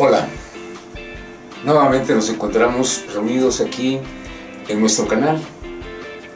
Hola, nuevamente nos encontramos reunidos aquí en nuestro canal,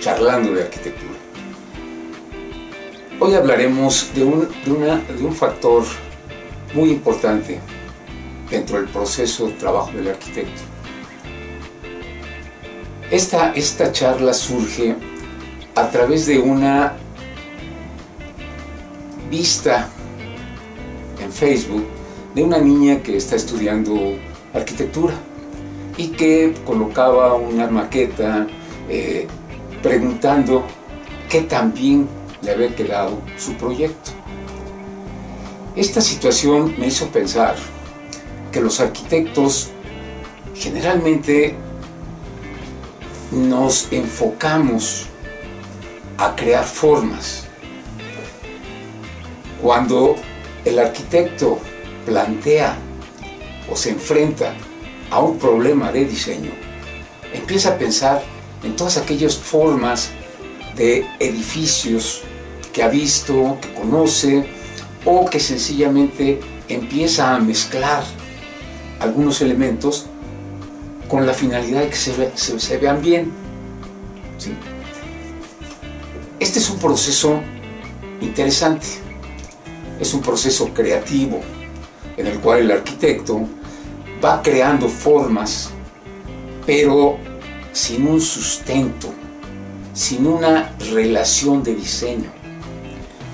charlando de arquitectura. Hoy hablaremos de un factor muy importante dentro del proceso de trabajo del arquitecto. Esta charla surge a través de una vista en Facebook de una niña que está estudiando arquitectura y que colocaba una maqueta preguntando qué tan bien le había quedado su proyecto. Esta situación me hizo pensar que los arquitectos generalmente nos enfocamos a crear formas. Cuando el arquitecto plantea o se enfrenta a un problema de diseño, empieza a pensar en todas aquellas formas de edificios que ha visto, que conoce, o que sencillamente empieza a mezclar algunos elementos con la finalidad de que se vean bien, ¿sí? Este es un proceso interesante, es un proceso creativo, en el cual el arquitecto va creando formas, pero sin un sustento, sin una relación de diseño.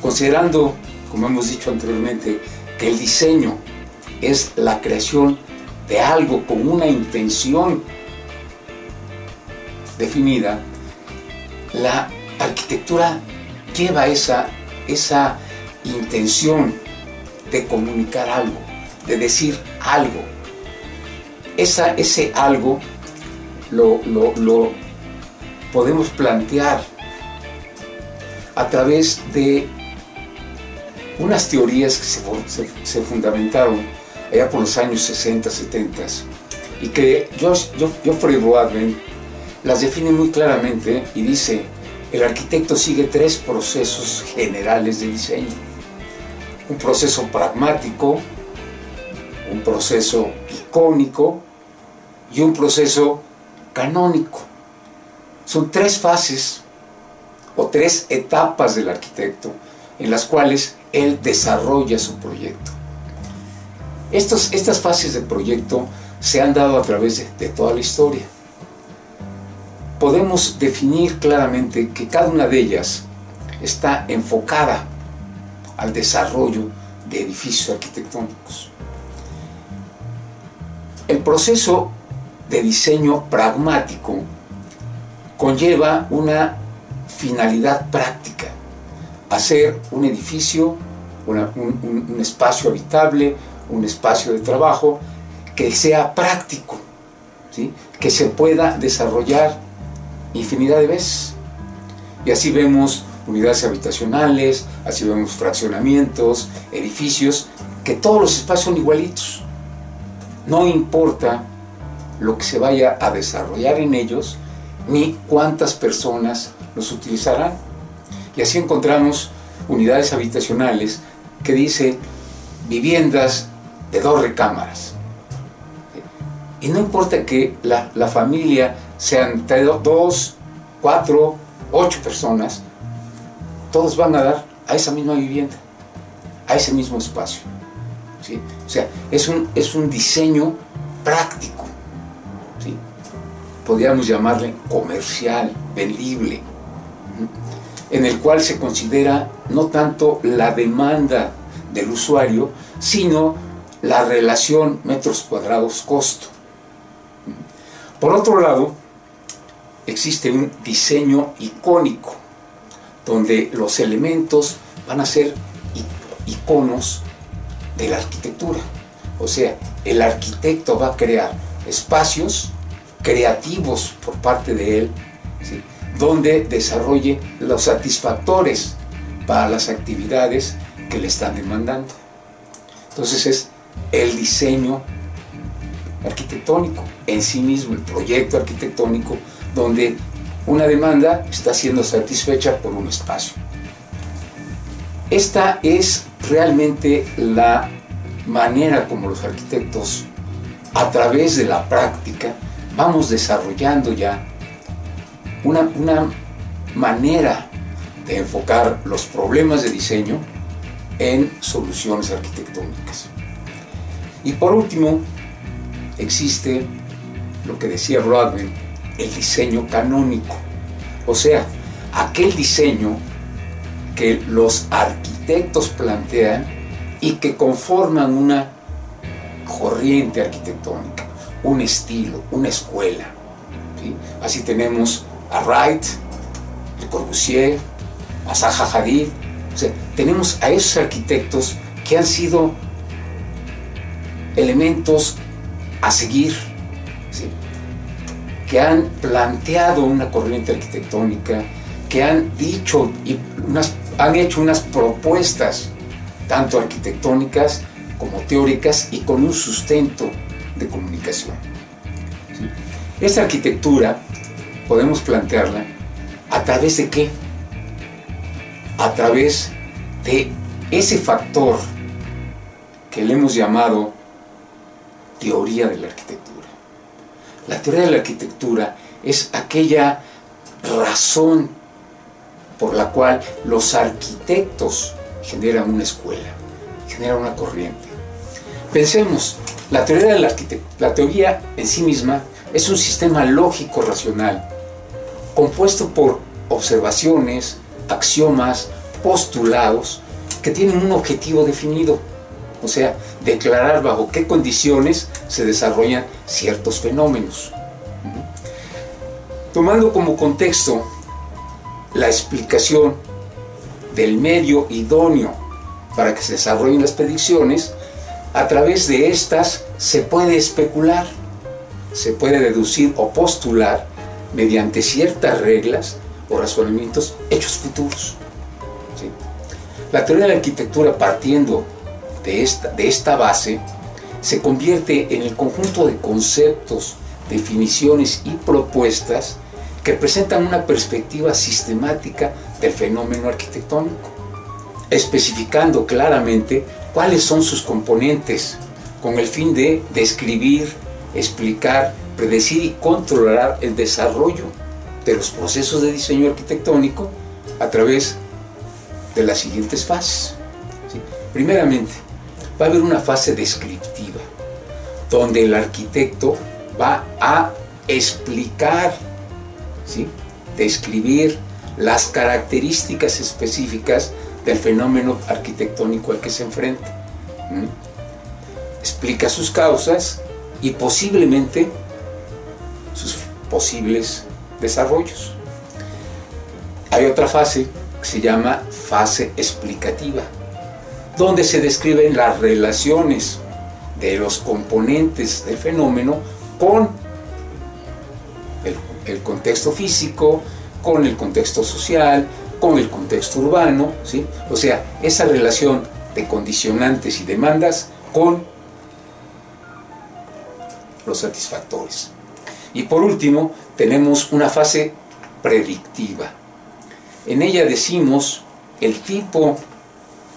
Considerando, como hemos dicho anteriormente, que el diseño es la creación de algo con una intención definida, la arquitectura lleva esa intención de comunicar algo, de decir algo. Ese algo lo podemos plantear a través de unas teorías que se fundamentaron allá por los años 60, 70 y que Geoffrey Boardman las define muy claramente y dice: el arquitecto sigue tres procesos generales de diseño: un proceso pragmático, un proceso icónico y un proceso canónico. Son tres fases o tres etapas del arquitecto en las cuales él desarrolla su proyecto. Estas fases del proyecto se han dado a través de toda la historia. Podemos definir claramente que cada una de ellas está enfocada al desarrollo de edificios arquitectónicos. El proceso de diseño pragmático conlleva una finalidad práctica: hacer un edificio, un espacio habitable, un espacio de trabajo que sea práctico, ¿sí? Que se pueda desarrollar infinidad de veces. Y así vemos unidades habitacionales, así vemos fraccionamientos, edificios, que todos los espacios son igualitos. No importa lo que se vaya a desarrollar en ellos, ni cuántas personas los utilizarán. Y así encontramos unidades habitacionales que dice viviendas de 2 recámaras. Y no importa que la familia sean 2, 4, 8 personas, todos van a dar a esa misma vivienda, a ese mismo espacio, ¿sí? O sea, es un diseño práctico, ¿sí? Podríamos llamarle comercial, vendible, en el cual se considera no tanto la demanda del usuario, sino la relación metros cuadrados costo. Por otro lado, existe un diseño icónico, donde los elementos van a ser iconos de la arquitectura. O sea, el arquitecto va a crear espacios creativos por parte de él, ¿sí? Donde desarrolle los satisfactores para las actividades que le están demandando. Entonces es el diseño arquitectónico en sí mismo, el proyecto arquitectónico, donde una demanda está siendo satisfecha por un espacio. Esta es realmente la manera como los arquitectos a través de la práctica vamos desarrollando ya una manera de enfocar los problemas de diseño en soluciones arquitectónicas. Y por último, existe lo que decía Boardman, el diseño canónico, o sea, aquel diseño que los arquitectos plantean y que conforman una corriente arquitectónica, un estilo, una escuela, ¿sí? Así tenemos a Wright, a Corbusier, a Zaha Hadid, o sea, tenemos a esos arquitectos que han sido elementos a seguir, ¿sí? Que han planteado una corriente arquitectónica, que han dicho y han hecho unas propuestas tanto arquitectónicas como teóricas y con un sustento de comunicación, ¿sí? Esta arquitectura podemos plantearla a través de qué, a través de ese factor que le hemos llamado teoría de la arquitectura. La teoría de la arquitectura es aquella razón por la cual los arquitectos generan una escuela, generan una corriente. Pensemos, la teoría de la teoría en sí misma es un sistema lógico racional compuesto por observaciones, axiomas, postulados que tienen un objetivo definido, o sea, declarar bajo qué condiciones se desarrollan ciertos fenómenos. Tomando como contexto la explicación del medio idóneo para que se desarrollen las predicciones, a través de estas se puede especular, se puede deducir o postular mediante ciertas reglas o razonamientos hechos futuros, ¿sí? La teoría de la arquitectura, partiendo de esta base, se convierte en el conjunto de conceptos, definiciones y propuestas que presentan una perspectiva sistemática del fenómeno arquitectónico, especificando claramente cuáles son sus componentes, con el fin de describir, explicar, predecir y controlar el desarrollo de los procesos de diseño arquitectónico a través de las siguientes fases, ¿sí? Primeramente, va a haber una fase descriptiva, donde el arquitecto va a explicar, ¿sí? Describir las características específicas del fenómeno arquitectónico al que se enfrenta, explica sus causas y posiblemente sus posibles desarrollos. Hay otra fase que se llama fase explicativa, donde se describen las relaciones de los componentes del fenómeno con el contexto físico, con el contexto social, con el contexto urbano, ¿sí? O sea, esa relación de condicionantes y demandas con los satisfactores. Y por último, tenemos una fase predictiva. En ella decimos el tipo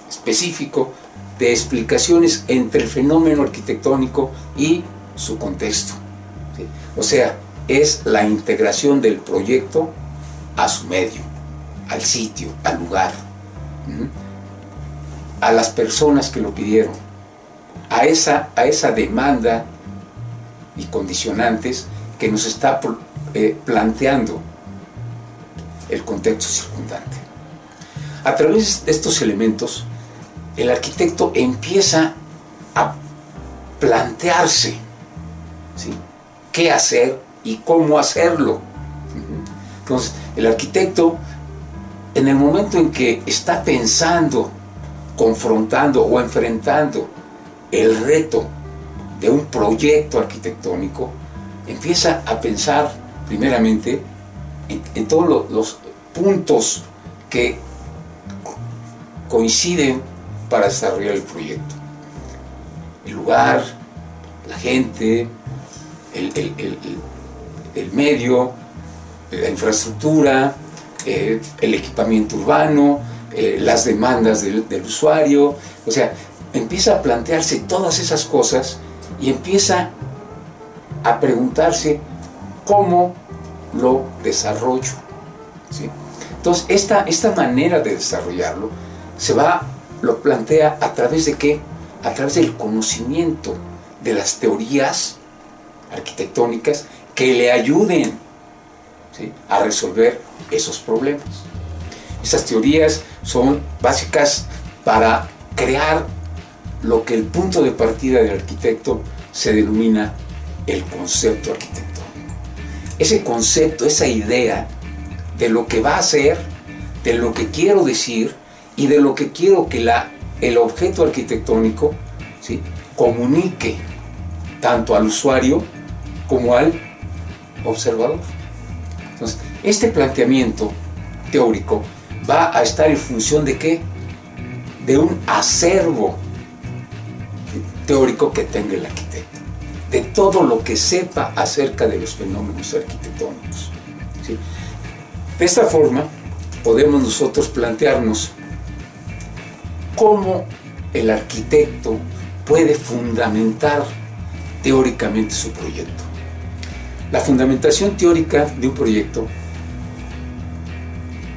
específico de explicaciones entre el fenómeno arquitectónico y su contexto, ¿sí? O sea, es la integración del proyecto a su medio, al sitio, al lugar, a las personas que lo pidieron, a esa demanda y condicionantes que nos está planteando el contexto circundante. A través de estos elementos, el arquitecto empieza a plantearse, ¿sí? Qué hacer y cómo hacerlo. Entonces, el arquitecto, en el momento en que está pensando, confrontando o enfrentando el reto de un proyecto arquitectónico, empieza a pensar primeramente en todos los puntos que coinciden para desarrollar el proyecto: el lugar, la gente, el medio, la infraestructura, el equipamiento urbano, las demandas del usuario. O sea, empieza a plantearse todas esas cosas y empieza a preguntarse cómo lo desarrollo, ¿sí? Entonces, esta manera de desarrollarlo lo plantea a través de qué, a través del conocimiento de las teorías arquitectónicas que le ayuden, ¿sí?, a resolver esos problemas. Estas teorías son básicas para crear lo que el punto de partida del arquitecto se denomina el concepto arquitectónico. Ese concepto, esa idea de lo que va a ser, de lo que quiero decir y de lo que quiero que el objeto arquitectónico, ¿sí?, comunique tanto al usuario como al observador. Entonces, este planteamiento teórico va a estar en función de qué, de un acervo teórico que tenga el arquitecto, de todo lo que sepa acerca de los fenómenos arquitectónicos, ¿sí? De esta forma podemos nosotros plantearnos cómo el arquitecto puede fundamentar teóricamente su proyecto. La fundamentación teórica de un proyecto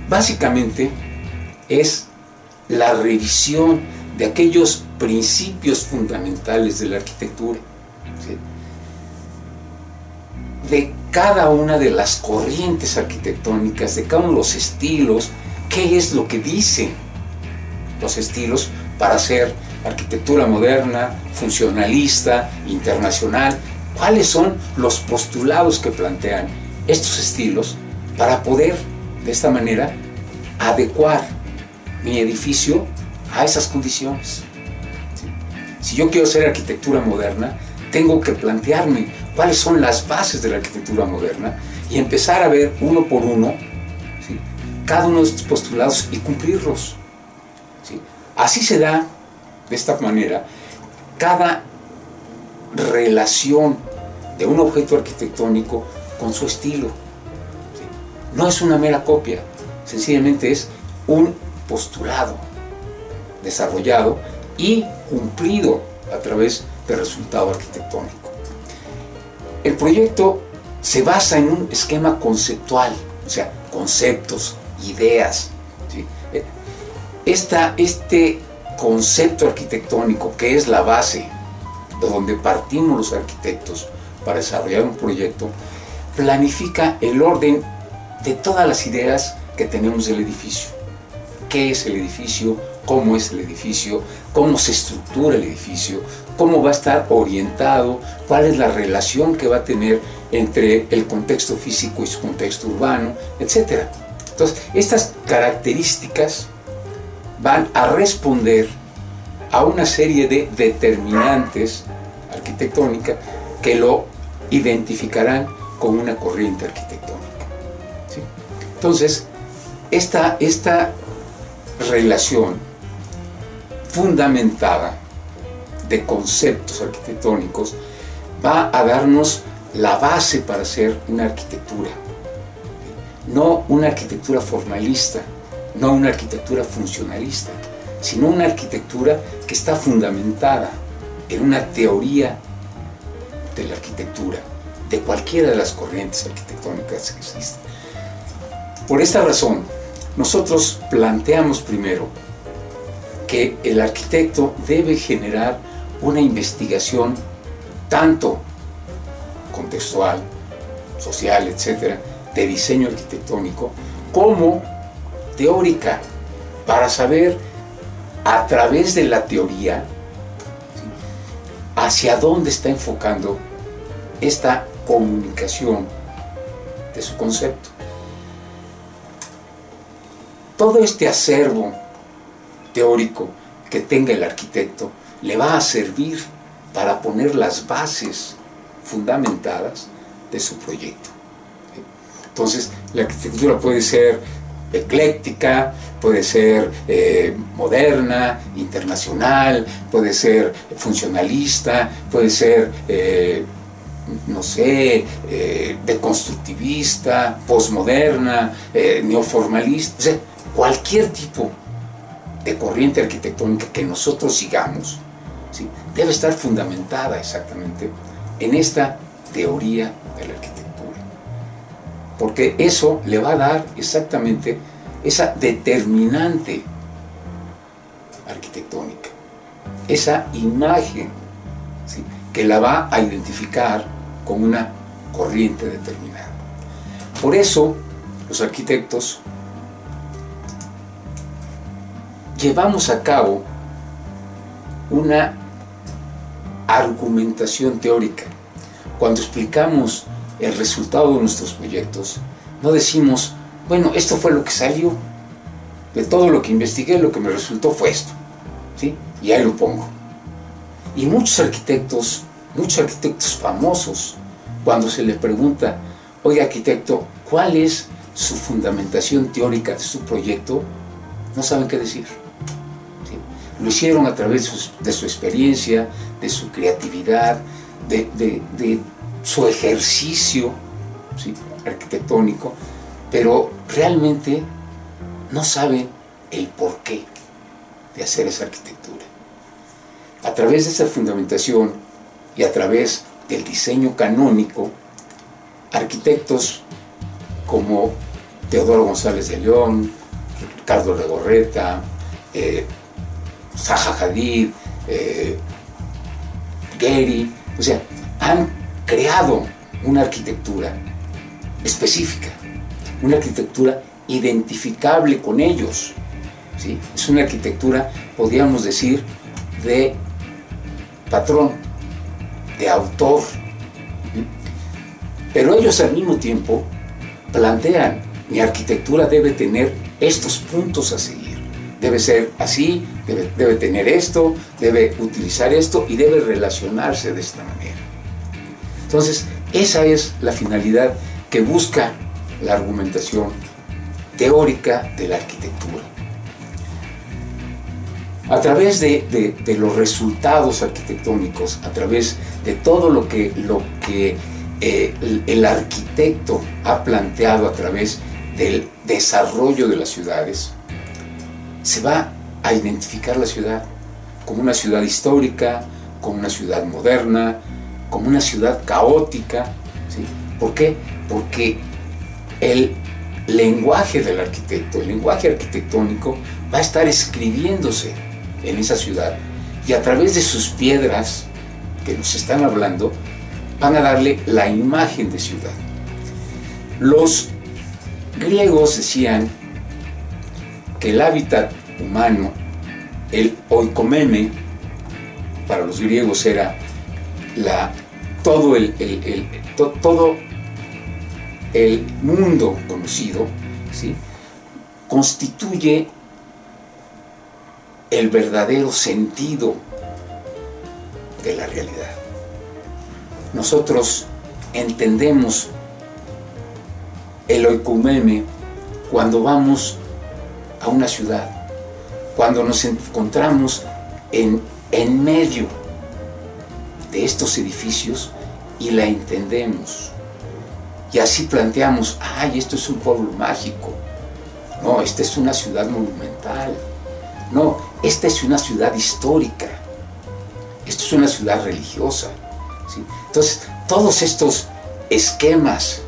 básicamente es la revisión de aquellos principios fundamentales de la arquitectura, ¿sí?, de cada una de las corrientes arquitectónicas, de cada uno de los estilos, qué es lo que dicen los estilos para hacer arquitectura moderna, funcionalista, internacional, cuáles son los postulados que plantean estos estilos para poder de esta manera adecuar mi edificio a esas condiciones, ¿sí? Si yo quiero hacer arquitectura moderna, tengo que plantearme cuáles son las bases de la arquitectura moderna y empezar a ver uno por uno, ¿sí?, cada uno de estos postulados y cumplirlos, ¿sí? Así se da, de esta manera, cada relación de un objeto arquitectónico con su estilo, ¿sí? No es una mera copia, sencillamente es un postulado desarrollado y cumplido a través del resultado arquitectónico. El proyecto se basa en un esquema conceptual, o sea, conceptos, ideas, ¿sí? Este concepto arquitectónico, que es la base de donde partimos los arquitectos para desarrollar un proyecto, planifica el orden de todas las ideas que tenemos del edificio. ¿Qué es el edificio? ¿Cómo es el edificio? ¿Cómo se estructura el edificio? ¿Cómo va a estar orientado? ¿Cuál es la relación que va a tener entre el contexto físico y su contexto urbano? Etcétera. Entonces, estas características van a responder a una serie de determinantes arquitectónicas que lo identificarán con una corriente arquitectónica, ¿sí? Entonces, esta relación fundamentada de conceptos arquitectónicos va a darnos la base para hacer una arquitectura, no una arquitectura formalista, no una arquitectura funcionalista, sino una arquitectura que está fundamentada en una teoría de la arquitectura, de cualquiera de las corrientes arquitectónicas que existen. Por esta razón, nosotros planteamos primero que el arquitecto debe generar una investigación tanto contextual, social, etcétera, de diseño arquitectónico, como teórica, para saber a través de la teoría, ¿sí?, hacia dónde está enfocando esta comunicación de su concepto. Todo este acervo teórico que tenga el arquitecto le va a servir para poner las bases fundamentadas de su proyecto, ¿sí? Entonces, la arquitectura puede ser ecléctica, puede ser moderna, internacional, puede ser funcionalista, puede ser, no sé, deconstructivista, posmoderna, neoformalista, o sea, cualquier tipo de corriente arquitectónica que nosotros sigamos, ¿sí?, debe estar fundamentada exactamente en esta teoría de la arquitectura, porque eso le va a dar exactamente esa determinante arquitectónica, esa imagen, ¿sí?, que la va a identificar con una corriente determinada. Por eso los arquitectos llevamos a cabo una argumentación teórica. Cuando explicamos el resultado de nuestros proyectos, no decimos, bueno, esto fue lo que salió, de todo lo que investigué, lo que me resultó fue esto, ¿sí?, y ahí lo pongo. Y muchos arquitectos famosos, cuando se les pregunta, oye arquitecto, ¿cuál es su fundamentación teórica de su proyecto?, no saben qué decir. Lo hicieron a través de su experiencia, de su creatividad, de su ejercicio, ¿sí?, arquitectónico, pero realmente no saben el porqué de hacer esa arquitectura. A través de esa fundamentación y a través del diseño canónico, arquitectos como Teodoro González de León, Ricardo Legorreta, Zaha Hadid, Gehry, o sea, han creado una arquitectura específica, una arquitectura identificable con ellos, ¿sí? Es una arquitectura, podríamos decir, de patrón, de autor, ¿sí? Pero ellos al mismo tiempo plantean, mi arquitectura debe tener estos puntos a seguir. Debe ser así, debe tener esto, debe utilizar esto y debe relacionarse de esta manera. Entonces, esa es la finalidad que busca la argumentación teórica de la arquitectura. A través de los resultados arquitectónicos, a través de todo lo que el arquitecto ha planteado a través del desarrollo de las ciudades, se va a identificar la ciudad como una ciudad histórica, como una ciudad moderna, como una ciudad caótica, ¿sí? ¿Por qué? Porque el lenguaje del arquitecto, el lenguaje arquitectónico, va a estar escribiéndose en esa ciudad y a través de sus piedras que nos están hablando, van a darle la imagen de ciudad. Los griegos decían que el hábitat humano, el oikomeme, para los griegos era todo el mundo conocido, ¿sí?, constituye el verdadero sentido de la realidad. Nosotros entendemos el oikomeme cuando vamos a una ciudad, cuando nos encontramos en medio de estos edificios y la entendemos. Y así planteamos, ay, esto es un pueblo mágico, no, esta es una ciudad monumental, no, esta es una ciudad histórica, esto es una ciudad religiosa, ¿sí? Entonces, todos estos esquemas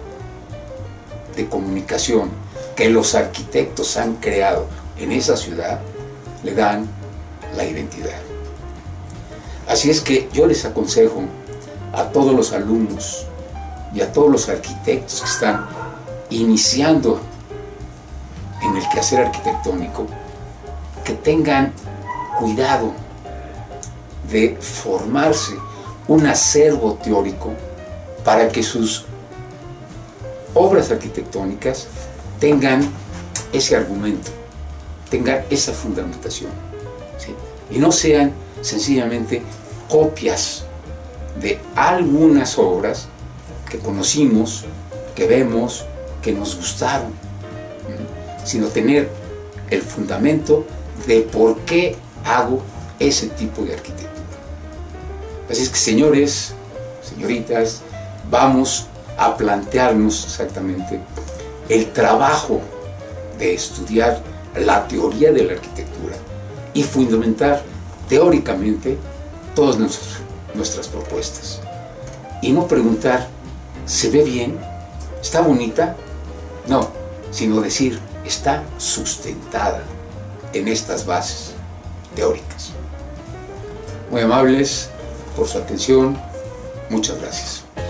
de comunicación que los arquitectos han creado en esa ciudad, le dan la identidad. Así es que yo les aconsejo a todos los alumnos y a todos los arquitectos que están iniciando en el quehacer arquitectónico, que tengan cuidado de formarse un acervo teórico para que sus obras arquitectónicas tengan ese argumento, tengan esa fundamentación, ¿sí?, y no sean sencillamente copias de algunas obras que conocimos, que vemos, que nos gustaron, ¿sí?, sino tener el fundamento de por qué hago ese tipo de arquitectura. Así es que, señores, señoritas, vamos a plantearnos exactamente el trabajo de estudiar la teoría de la arquitectura y fundamentar teóricamente todas nuestras propuestas, y no preguntar se ve bien, está bonita, no, sino decir, está sustentada en estas bases teóricas. Muy amables por su atención, muchas gracias.